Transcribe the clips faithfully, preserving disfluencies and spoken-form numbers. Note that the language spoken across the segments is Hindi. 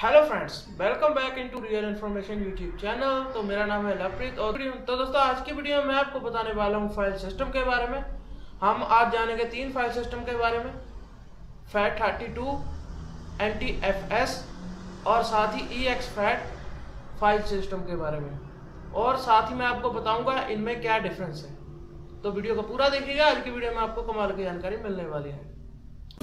Hello friends, welcome back into real information YouTube channel. तो मेरा नाम है लवप्रीत और तो दोस्तों आज की वीडियो में मैं आपको बताने वाला हूँ फाइल सिस्टम के बारे में। हम आज जानेंगे तीन फाइल सिस्टम के बारे में, FAT thirty two, N T F S और साथ ही E X FAT file system के बारे में, और साथ ही मैं आपको बताऊँगा इनमें क्या डिफरेंस है। तो वीडियो को पूरा देखिएगा, आज की वीडियो में आपको कमाल की जानकारी मिलने वाली है।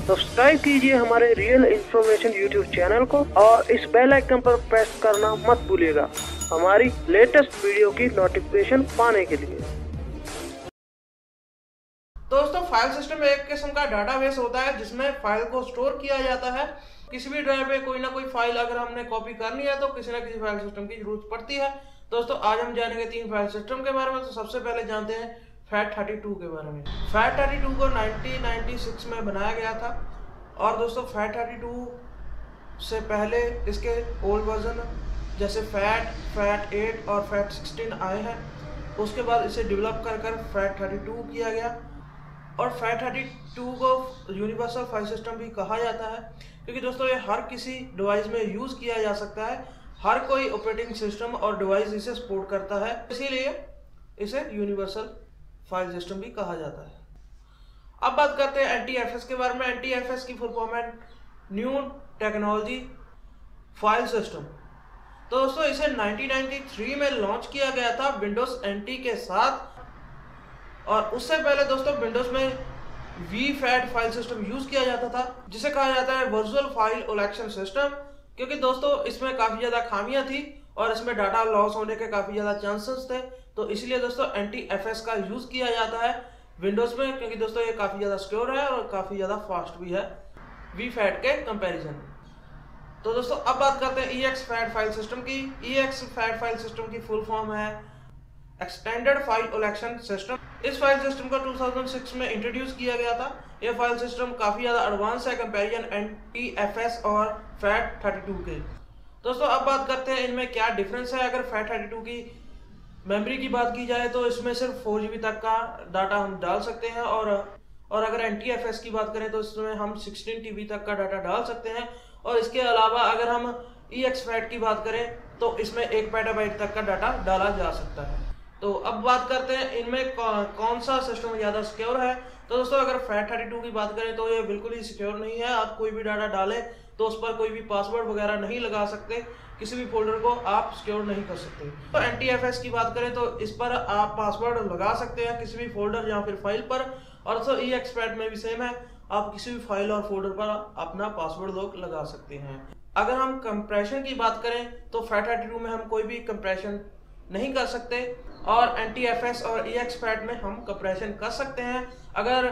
सब्सक्राइब कीजिए हमारे रियल इन्फॉर्मेशन यूट्यूब चैनल को और इस बेल आइकन पर प्रेस करना मत भूलिएगा हमारी लेटेस्ट वीडियो की नोटिफिकेशन पाने के लिए। दोस्तों फाइल सिस्टम एक किस्म का डाटाबेस होता है जिसमें फाइल को स्टोर किया जाता है। किसी भी ड्राइव में कोई ना कोई फाइल अगर हमने कॉपी करनी है तो किसी ना किसी फाइल सिस्टम की जरूरत पड़ती है। दोस्तों आज हम जानेंगे तीन फाइल सिस्टम के बारे में। तो सबसे पहले जानते हैं फैट थर्टी टू के बारे में। फैट थर्टी टू को नाइनटीन नाइंटी सिक्स में बनाया गया था और दोस्तों फैट थर्टी टू से पहले इसके ओल्ड वर्जन जैसे फैट, फैट एट और फैट सिक्सटीन आए हैं। उसके बाद इसे डेवलप कर कर फैट थर्टी टू किया गया और फैट थर्टी टू को यूनिवर्सल फाइल सिस्टम भी कहा जाता है क्योंकि दोस्तों ये हर किसी डिवाइस में यूज़ किया जा सकता है। हर कोई ऑपरेटिंग सिस्टम और डिवाइस इसे सपोर्ट करता है, इसीलिए इसे यूनिवर्सल फाइल सिस्टम भी कहा जाता है। अब बात करते हैं एन टी एफ एस के बारे में। एन टी एफ एस की फुल फॉर्म है न्यू टेक्नोलॉजी फाइल सिस्टम। तो दोस्तों इसे नाइनटीन नाइंटी थ्री में लॉन्च किया गया था विंडोज एन टी के साथ, और उससे पहले दोस्तों विंडोज में V FAT file system use किया जाता था जिसे कहा जाता है वर्चुअल फाइल इलेक्शन सिस्टम, क्योंकि दोस्तों इसमें काफ़ी ज़्यादा खामियां थी और इसमें डाटा लॉस होने के काफ़ी ज़्यादा चांसेस थे। तो इसलिए दोस्तों एन टी एफ एस का यूज़ किया जाता है विंडोज़ में क्योंकि दोस्तों ये काफ़ी ज़्यादा सिक्योर है और काफ़ी ज़्यादा फास्ट भी है वी फैट के कंपैरिजन। तो दोस्तों अब बात करते हैं E X FAT file system की। E X FAT file system की फुल फॉर्म है एक्सटेंडेड फाइल इलेक्शन सिस्टम। इस फाइल सिस्टम को टू थाउजेंड सिक्स में इंट्रोड्यूस किया गया था। यह फाइल सिस्टम काफ़ी ज़्यादा एडवांस है comparison N T F S और फैट थर्टी टू के। दोस्तों अब बात करते हैं इनमें क्या डिफरेंस है। अगर फैट थर्टी टू की मेमोरी की बात की जाए तो इसमें सिर्फ फोर जी बी तक का डाटा हम डाल सकते हैं, और और अगर एन टी एफ एस की बात करें तो इसमें हम सिक्सटीन टी बी तक का डाटा डाल सकते हैं। और इसके अलावा अगर हम ई एक्स फैट की बात करें तो इसमें एक पेटाबाइट तक का डाटा डाला जा सकता है। तो अब बात करते हैं इनमें कौन, कौन सा सिस्टम ज़्यादा सिक्योर है। तो दोस्तों अगर फैट थर्टी टू की बात करें तो ये बिल्कुल ही सिक्योर नहीं है। आप कोई भी डाटा डालें तो उस पर कोई भी पासवर्ड वगैरह नहीं लगा सकते, किसी भी फोल्डर को आप सिक्योर नहीं कर सकते। तो एन टी एफ एस की बात करें तो इस पर आप पासवर्ड लगा सकते हैं किसी भी फोल्डर या फिर फाइल पर, और दोस्तों ई एक्स फैट में भी सेम है, आप किसी भी फाइल और फोल्डर पर अपना पासवर्ड लोग लगा सकते हैं। अगर हम कंप्रेशन की बात करें तो फैट थर्टी टू में हम कोई भी कंप्रेशन नहीं कर सकते, और एन टी एफ एस और ई एक्स फैट में हम कंप्रेशन कर सकते हैं। अगर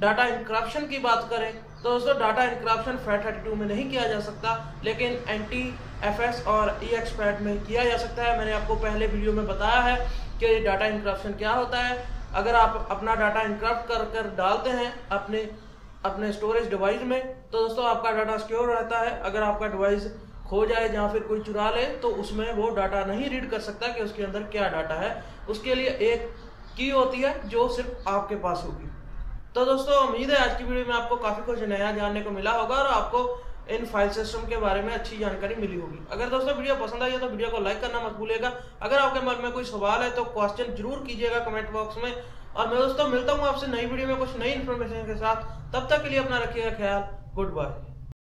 डाटा इंक्रप्शन की बात करें तो दोस्तों data encryption FAT thirty two में नहीं किया जा सकता, लेकिन एन टी एफ एस और ई एक्स फैट में किया जा सकता है। मैंने आपको पहले वीडियो में बताया है कि डाटा इंक्रप्शन क्या होता है। अगर आप अपना डाटा इंक्रप्ट कर कर डालते हैं अपने अपने स्टोरेज डिवाइस में तो दोस्तों आपका डाटा सिक्योर रहता है। अगर आपका डिवाइस खो जाए या फिर कोई चुरा ले तो उसमें वो डाटा नहीं रीड कर सकता कि उसके अंदर क्या डाटा है। उसके लिए एक की होती है जो सिर्फ आपके पास होगी। तो दोस्तों उम्मीद है आज की वीडियो में आपको काफ़ी कुछ नया जानने को मिला होगा और आपको इन फाइल सिस्टम के बारे में अच्छी जानकारी मिली होगी। अगर दोस्तों वीडियो पसंद आई है तो वीडियो को लाइक करना मत भूलिएगा। अगर आपके मन में कोई सवाल है तो क्वेश्चन जरूर कीजिएगा कमेंट बॉक्स में, और मैं दोस्तों मिलता हूँ आपसे नई वीडियो में कुछ नई इन्फॉर्मेशन के साथ। तब तक के लिए अपना रखिएगा ख्याल। Good bye.